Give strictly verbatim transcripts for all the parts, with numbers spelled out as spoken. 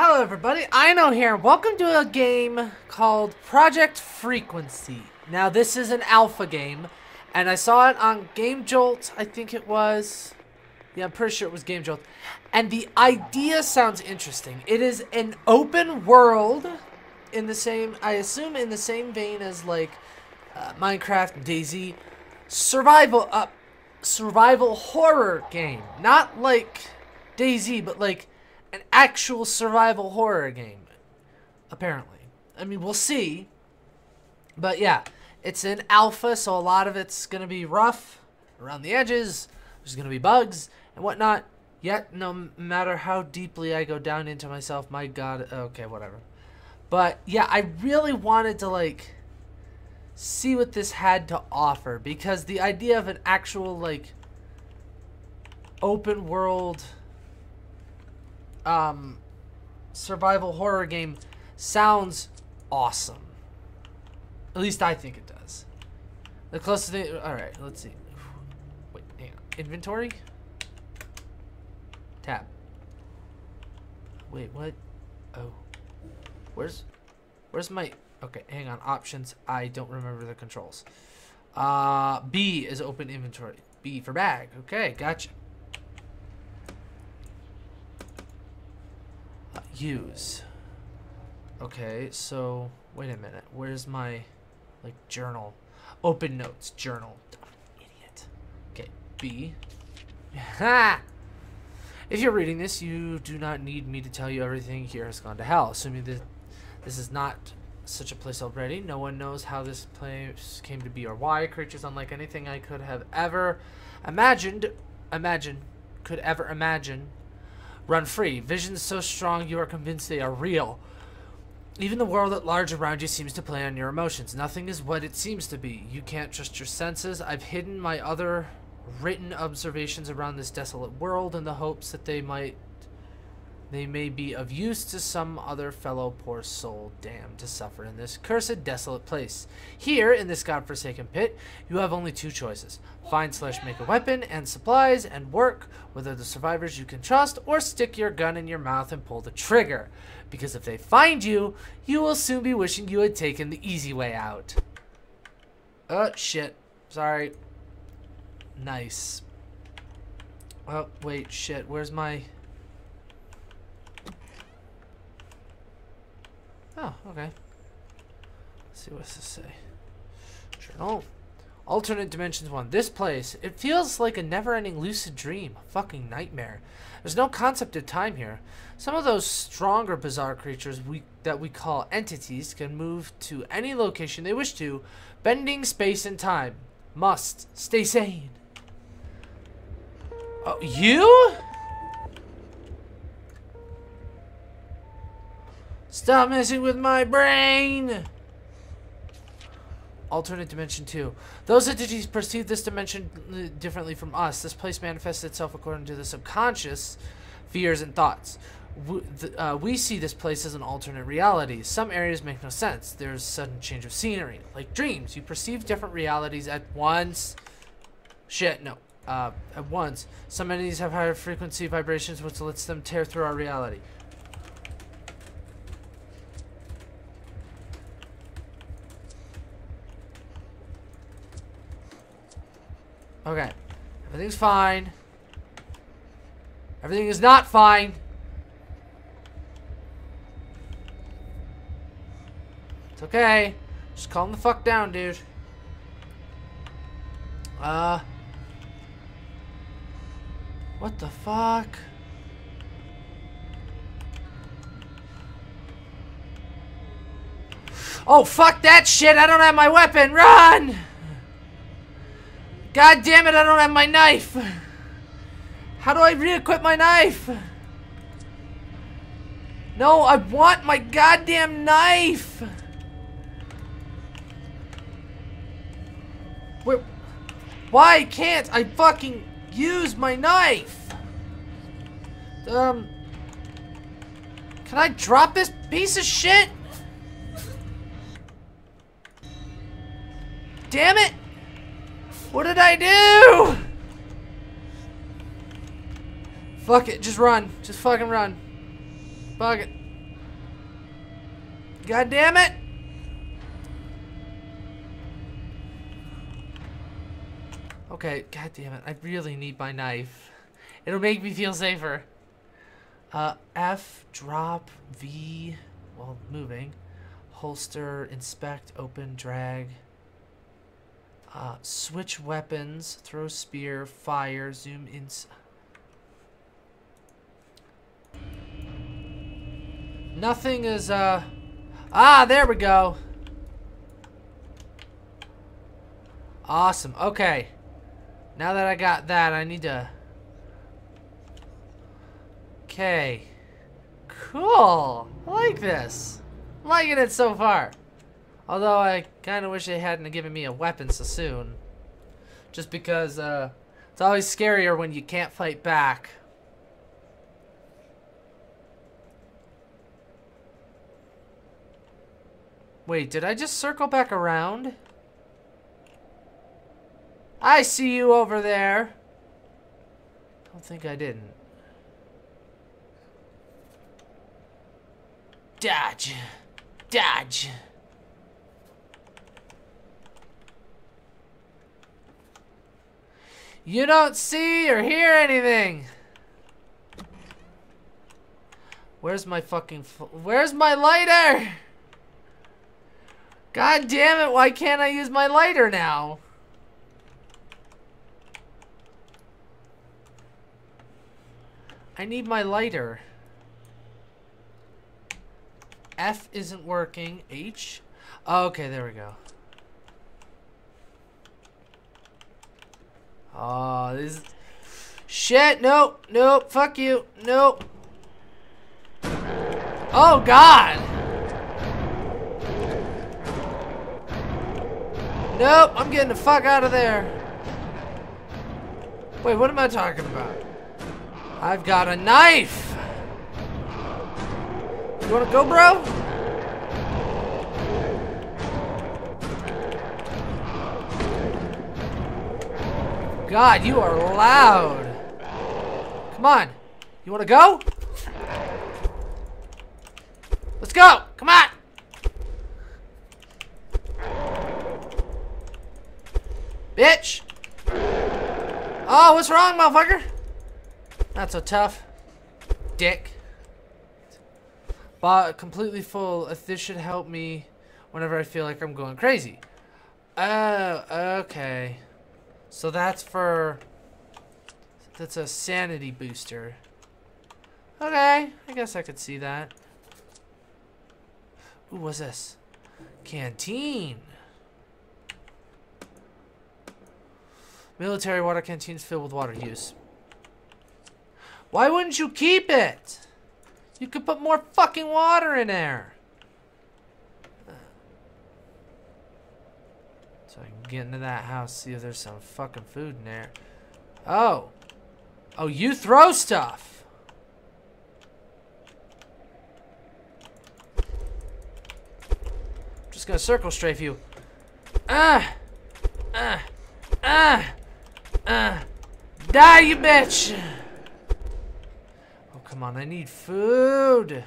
Hello everybody, Eino here. Welcome to a game called Project Frequency. Now this is an alpha game, and I saw it on Game Jolt, I think it was. Yeah, I'm pretty sure it was Game Jolt. And the idea sounds interesting. It is an open world in the same, I assume in the same vein as like uh, Minecraft and DayZ. Survival, uh, survival horror game. Not like DayZ, but like an actual survival horror game, apparently. I mean, we'll see. But yeah, it's in alpha, so a lot of it's going to be rough around the edges. There's going to be bugs and whatnot. Yet, no matter how deeply I go down into myself, my god, okay, whatever. But yeah, I really wanted to, like, see what this had to offer, because the idea of an actual, like, open world Um, survival horror game sounds awesome. At least I think it does. The closest thing. Alright, let's see. Wait, hang on. Inventory? Tab. Wait, what? Oh. Where's. Where's my. Okay, hang on. Options. I don't remember the controls. Uh, B is open inventory. B for bag. Okay, gotcha. Use. Okay, so wait a minute. Where's my like journal? Open notes journal. Dumb idiot. Okay, B. Ha! If you're reading this, you do not need me to tell you everything here has gone to hell. Assuming that this is not such a place already, no one knows how this place came to be or why. Creatures unlike anything I could have ever imagined, imagine, could ever imagine. Run free. Visions so strong you are convinced they are real. Even the world at large around you seems to play on your emotions. Nothing is what it seems to be. You can't trust your senses. I've hidden my other written observations around this desolate world in the hopes that they might, they may be of use to some other fellow poor soul damned to suffer in this cursed, desolate place. Here, in this godforsaken pit, you have only two choices. Find slash make a weapon and supplies and work with other survivors you can trust, or stick your gun in your mouth and pull the trigger. Because if they find you, you will soon be wishing you had taken the easy way out. Oh, shit. Sorry. Nice. Oh, wait, shit. Where's my... Oh, okay. Let's see, what's this say? Journal. Alternate Dimensions one. This place, it feels like a never-ending lucid dream. A fucking nightmare. There's no concept of time here. Some of those stronger bizarre creatures we, that we call entities can move to any location they wish to, bending space and time. Must stay sane. Oh, you? Stop messing with my brain! Alternate Dimension two. Those entities perceive this dimension differently from us. This place manifests itself according to the subconscious fears and thoughts. We, the, uh, we see this place as an alternate reality. Some areas make no sense. There's sudden change of scenery. Like dreams, you perceive different realities at once. Shit, no. Uh, at once. Some entities have higher frequency vibrations, which lets them tear through our reality. Okay, everything's fine. Everything is not fine. It's okay. Just calm the fuck down, dude. Uh. What the fuck? Oh, fuck that shit. I don't have my weapon. Run! God damn it, I don't have my knife! How do I re-equip my knife? No, I want my goddamn knife! Wait, why can't I fucking use my knife? Um... Can I drop this piece of shit? Damn it! What did I do? Fuck it, just run. Just fucking run. Fuck it. God damn it! Okay, god damn it. I really need my knife. It'll make me feel safer. Uh, F, drop, V, well, moving. Holster, inspect, open, drag. Uh, switch weapons, throw spear, fire, zoom in. Nothing is, uh... Ah, there we go! Awesome, okay. Now that I got that, I need to... Okay. Cool! I like this. I'm liking it so far. Although I kind of wish they hadn't given me a weapon so soon. Just because, uh... it's always scarier when you can't fight back. Wait, did I just circle back around? I see you over there. Don't think I didn't. Dodge. Dodge. You don't see or hear anything. Where's my fucking... Where's my lighter? God damn it, why can't I use my lighter now? I need my lighter. F isn't working. H? Oh, okay, there we go. Oh, this is... Shit, nope, nope, fuck you, nope. Oh, God! Nope, I'm getting the fuck out of there. Wait, what am I talking about? I've got a knife! You wanna go, bro? God, you are loud. Come on. You wanna go? Let's go! Come on! Bitch! Oh, what's wrong, motherfucker? Not so tough. Dick. But completely full. This should help me whenever I feel like I'm going crazy. Oh, okay. So that's for... That's a sanity booster. Okay, I guess I could see that. Ooh, what's this? Canteen. Military water canteens filled with water use. Why wouldn't you keep it? You could put more fucking water in there. So I can get into that house, see if there's some fucking food in there. Oh. Oh, you throw stuff. I'm just gonna circle strafe you. Ah! Ah! Ah! Uh, die, you bitch! Oh, come on, I need food!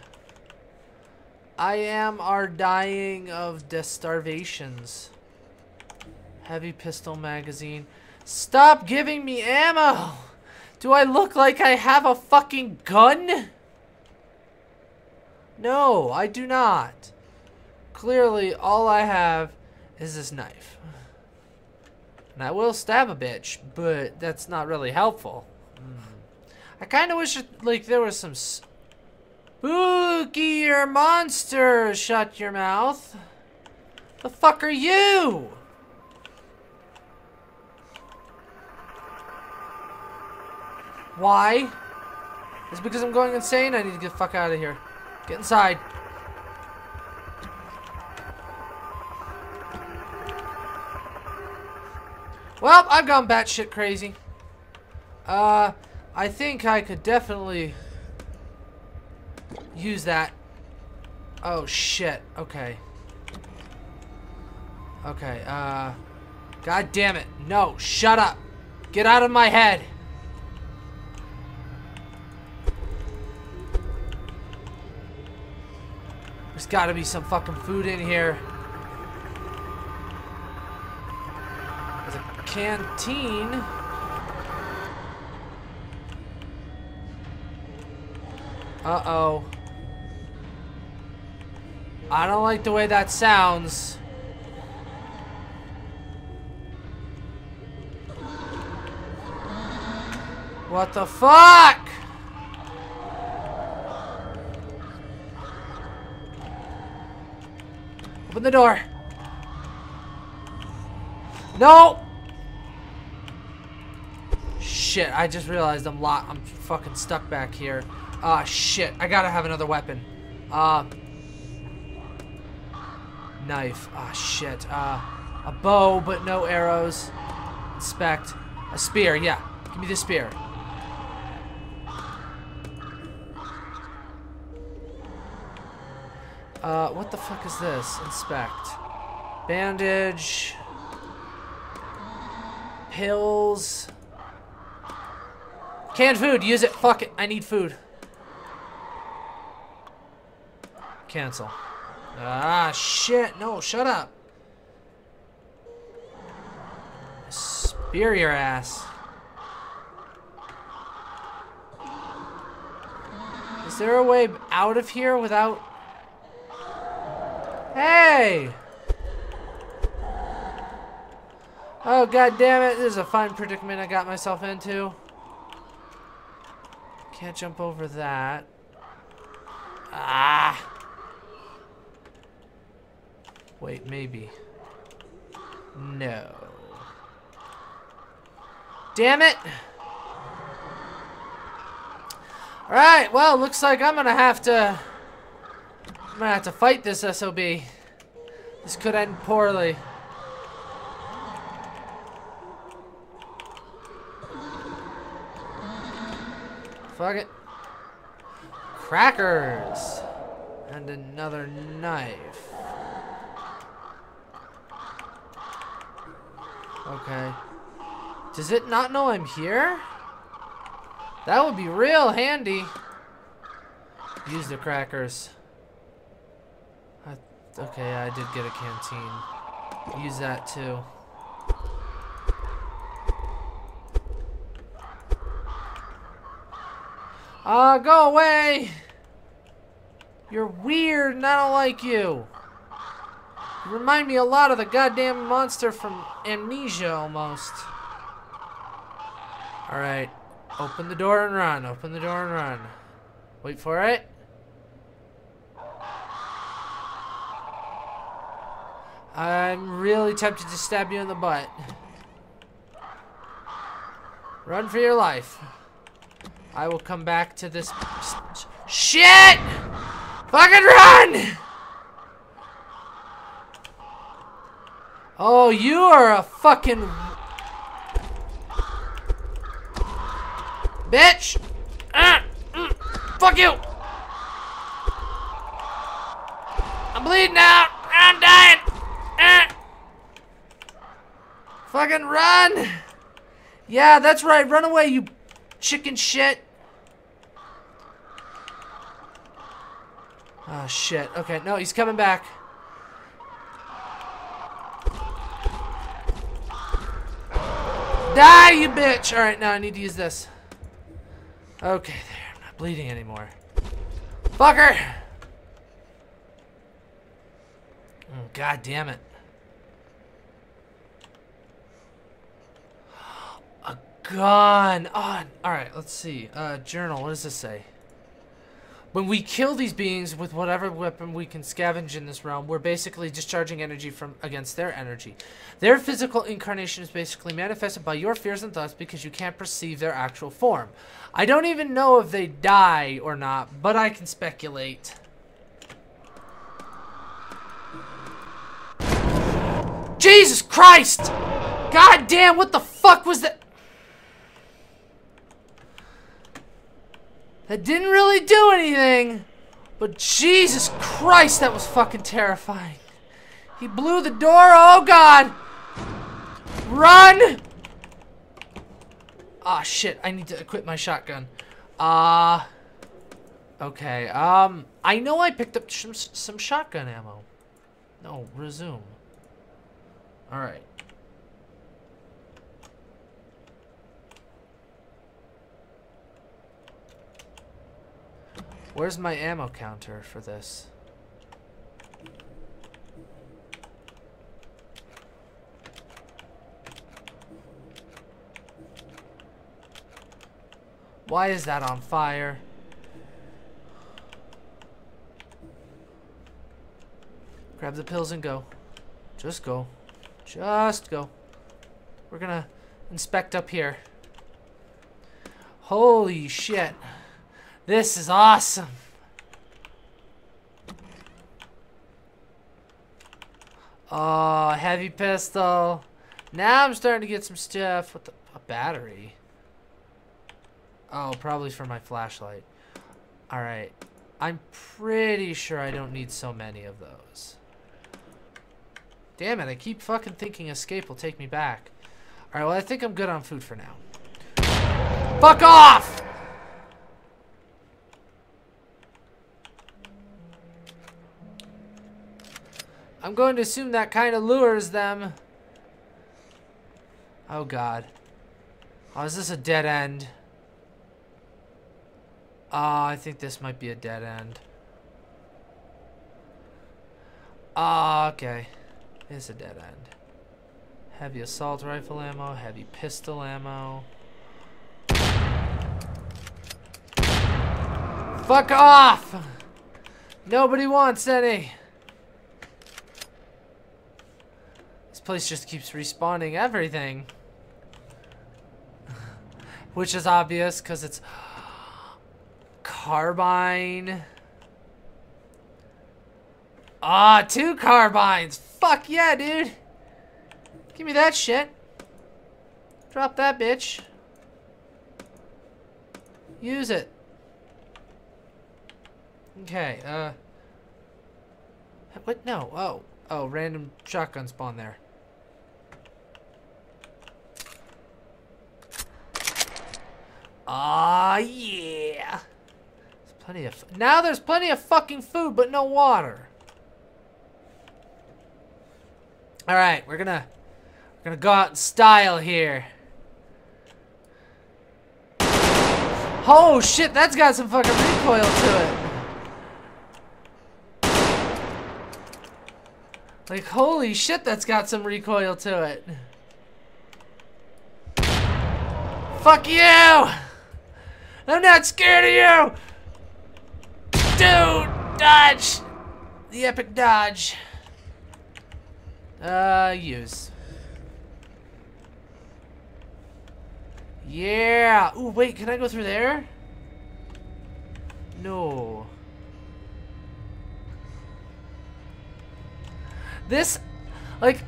I am our dying of the starvations. Heavy pistol magazine. Stop giving me ammo! Do I look like I have a fucking gun? No, I do not. Clearly, all I have is this knife. And I will stab a bitch, but that's not really helpful. Mm. I kind of wish, it, like, there was some spookier monster. Shut your mouth. The fuck are you? Why? Is it because I'm going insane? I need to get the fuck out of here. Get inside. Well, I've gone batshit crazy. Uh, I think I could definitely use that. Oh, shit. Okay. Okay, uh... God damn it. No, shut up. Get out of my head. There's gotta be some fucking food in here. There's a canteen. Uh-oh. I don't like the way that sounds. What the fuck? Open the door. No! Shit, I just realized I'm locked. I'm fucking stuck back here. Ah, uh, shit. I gotta have another weapon. Uh... Knife. Ah, oh, shit. Uh, a bow, but no arrows. Inspect. A spear, yeah. Give me the spear. Uh, what the fuck is this? Inspect. Bandage. Pills. Canned food, use it. Fuck it, I need food. Cancel. Ah, shit. No, shut up. Spear your ass. Is there a way out of here without... Hey! Oh, god damn it. This is a fine predicament I got myself into. Can't jump over that. Ah! Wait, maybe. No. Damn it! Alright, well, looks like I'm gonna have to... I'm gonna have to fight this S O B. This could end poorly. Fuck it. Crackers! And another knife. Okay. Does it not know I'm here? That would be real handy. Use the crackers. I, okay, I did get a canteen. Use that too. Uh, go away! You're weird and I don't like you. You remind me a lot of the goddamn monster from Amnesia almost. Alright. Open the door and run. Open the door and run. Wait for it. I'm really tempted to stab you in the butt. Run for your life. I will come back to this. Shit! Fucking run! Oh, you are a fucking... Bitch! Ah, mm, fuck you! I'm bleeding out! I'm dying! Ah. Fucking run! Yeah, that's right. Run away, you chicken shit. Oh, shit. Okay, no, he's coming back. Die, you bitch! Alright, now I need to use this. Okay, there. I'm not bleeding anymore. Fucker! Oh, god damn it. A gun! Oh, alright, let's see. Uh, journal, what does this say? When we kill these beings with whatever weapon we can scavenge in this realm, we're basically discharging energy from against their energy. Their physical incarnation is basically manifested by your fears and thoughts because you can't perceive their actual form. I don't even know if they die or not, but I can speculate. Jesus Christ! God damn, what the fuck was that? That didn't really do anything, but Jesus Christ, that was fucking terrifying. He blew the door, oh god! Run! Ah, oh, shit, I need to equip my shotgun. Ah, uh, okay, um... I know I picked up some, some shotgun ammo. No, resume. Alright. Where's my ammo counter for this? Why is that on fire? Grab the pills and go. Just go. Just go. We're gonna inspect up here. Holy shit. This is awesome. Oh, heavy pistol. Now I'm starting to get some stuff. What the? A battery. Oh, probably for my flashlight. Alright. I'm pretty sure I don't need so many of those. Damn it, I keep fucking thinking escape will take me back. Alright, well I think I'm good on food for now. Fuck off! I'm going to assume that kind of lures them. Oh god. Oh, is this a dead end? Ah, uh, I think this might be a dead end. Ah, uh, okay. It's a dead end. Heavy assault rifle ammo, heavy pistol ammo. Fuck off! Nobody wants any. This place just keeps respawning everything. Which is obvious, because it's... Carbine. Ah, two carbines. Fuck yeah, dude. Give me that shit. Drop that bitch. Use it. Okay, uh. What? No. Oh. Oh, random shotgun spawn there. Ah, yeah. Plenty of f now there's plenty of fucking food, but no water. All right, we're gonna we're gonna go out in style here. Oh shit, that's got some fucking recoil to it. Like holy shit, that's got some recoil to it. Fuck you! I'm not scared of you. Dude, dodge! The epic dodge. Uh, use. Yeah! Ooh, wait, can I go through there? No. This, like,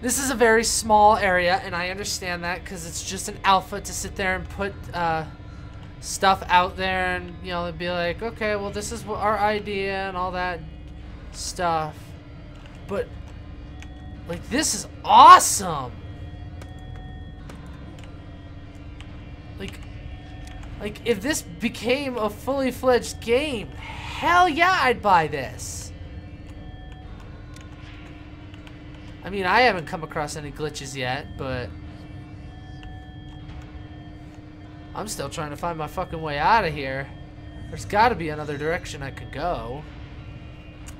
this is a very small area, and I understand that, because it's just an alpha to sit there and put, uh... stuff out there, and you know they'd be like, okay, well this is our idea and all that stuff, but like this is awesome. Like, like if this became a fully fledged game, hell yeah, I'd buy this. I mean, I haven't come across any glitches yet, but I'm still trying to find my fucking way out of here. There's gotta be another direction I could go.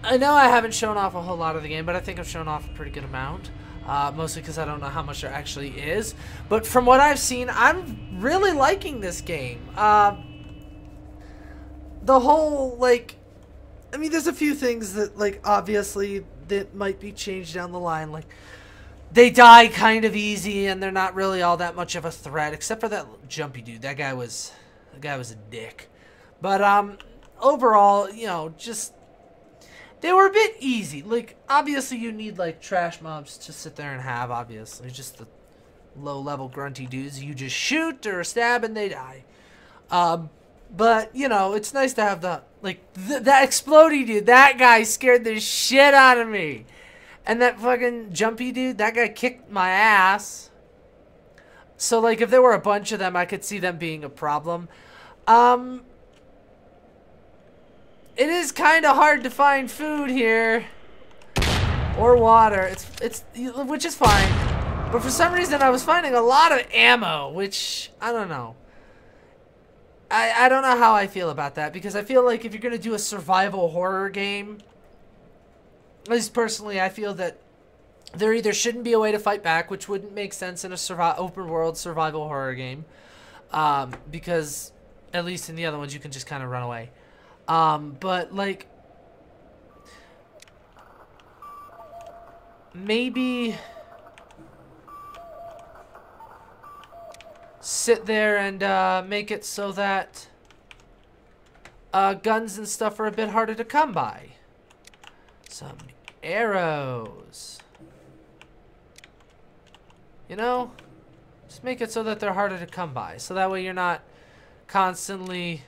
I know I haven't shown off a whole lot of the game, but I think I've shown off a pretty good amount. Uh, mostly because I don't know how much there actually is. But from what I've seen, I'm really liking this game. Uh, the whole, like... I mean, there's a few things that, like, obviously, that might be changed down the line. Like... They die kind of easy, and they're not really all that much of a threat, except for that jumpy dude. That guy was, that guy was a dick. But um, overall, you know, just they were a bit easy. Like obviously, you need like trash mobs to sit there and have. Obviously, just the low-level grunty dudes you just shoot or stab and they die. Um, but you know, it's nice to have the like th that explodey dude. That guy scared the shit out of me. And that fucking jumpy dude, that guy kicked my ass. So, like, if there were a bunch of them, I could see them being a problem. Um, it is kind of hard to find food here or water. It's it's which is fine, but for some reason I was finding a lot of ammo, which I don't know. I I don't know how I feel about that, because I feel like if you're gonna do a survival horror game, at least personally, I feel that there either shouldn't be a way to fight back, which wouldn't make sense in a survi- open world survival horror game, um, because at least in the other ones you can just kind of run away. Um, but like, maybe sit there and uh, make it so that uh, guns and stuff are a bit harder to come by. Some arrows. You know, just make it so that they're harder to come by. So that way you're not constantly...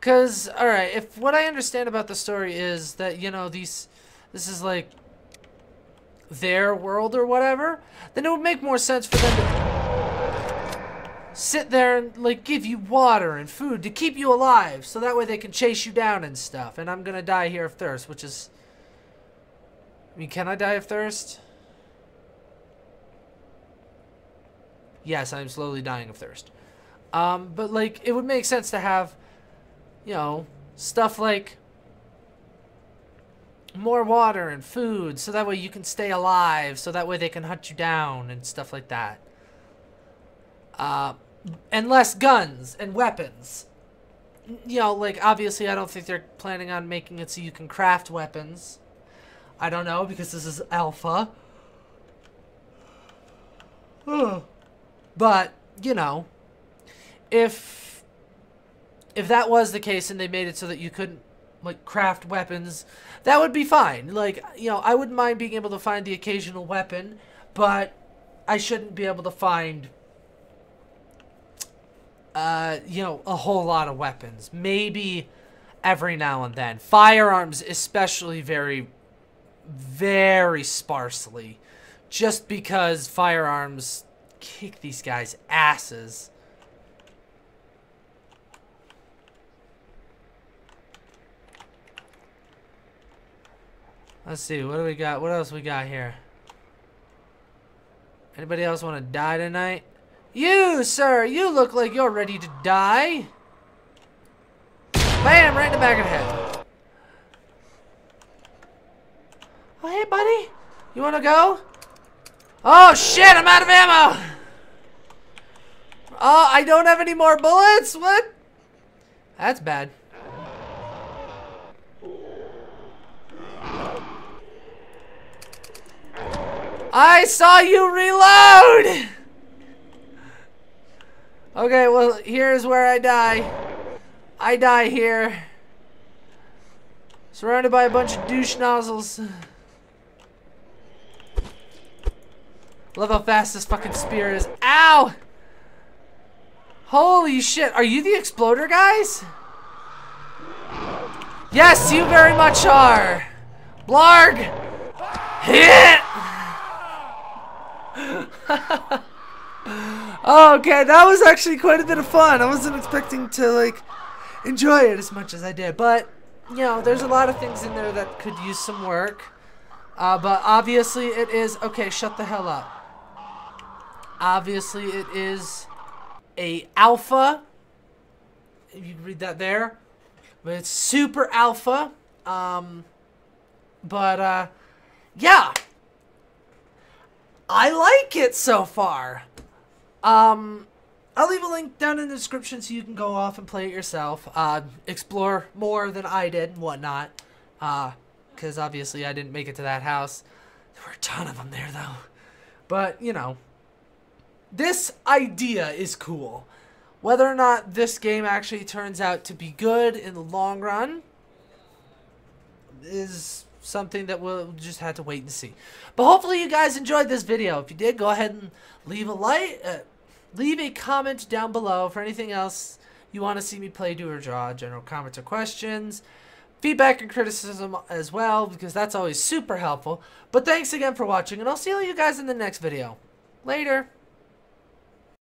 Because, all right, if what I understand about the story is that, you know, these, this is like their world or whatever, then it would make more sense for them to sit there and, like, give you water and food to keep you alive. So that way they can chase you down and stuff. And I'm going to die here of thirst, which is... I mean, can I die of thirst? Yes, I'm slowly dying of thirst. Um, but, like, it would make sense to have, you know, stuff like more water and food, so that way you can stay alive, so that way they can hunt you down and stuff like that. Uh, and less guns and weapons. You know, like, obviously I don't think they're planning on making it so you can craft weapons. I don't know, because this is alpha. Ugh. But, you know, if if that was the case and they made it so that you couldn't, like, craft weapons, that would be fine. Like, you know, I wouldn't mind being able to find the occasional weapon, but I shouldn't be able to find, uh, you know, a whole lot of weapons. Maybe every now and then. Firearms especially very, very sparsely. Just because firearms... kick these guys' asses. Let's see, what do we got? What else we got here? Anybody else want to die tonight? You, sir, you look like you're ready to die. Bam, right in the back of the head. Oh, hey, buddy. You want to go? Oh shit, I'm out of ammo! Oh, I don't have any more bullets? What? That's bad. I saw you reload! Okay, well, here's where I die. I die here. Surrounded by a bunch of douche nozzles. Love how fast this fucking spear is. Ow! Holy shit. Are you the exploder guys? Yes, you very much are. Blarg! Hit! Okay, that was actually quite a bit of fun. I wasn't expecting to, like, enjoy it as much as I did. But, you know, there's a lot of things in there that could use some work. Uh, but obviously it is... Okay, shut the hell up. Obviously, it is a alpha. You can read that there. But it's super alpha. Um, but, uh, yeah. I like it so far. Um, I'll leave a link down in the description so you can go off and play it yourself. Uh, explore more than I did and whatnot. Uh, because obviously I didn't make it to that house. There were a ton of them there, though. But, you know. This idea is cool. Whether or not this game actually turns out to be good in the long run is something that we'll just have to wait and see. But hopefully you guys enjoyed this video. If you did, go ahead and leave a like, uh, leave a comment down below for anything else you want to see me play, do, or draw. General comments or questions. Feedback and criticism as well, because that's always super helpful. But thanks again for watching, and I'll see you guys in the next video. Later.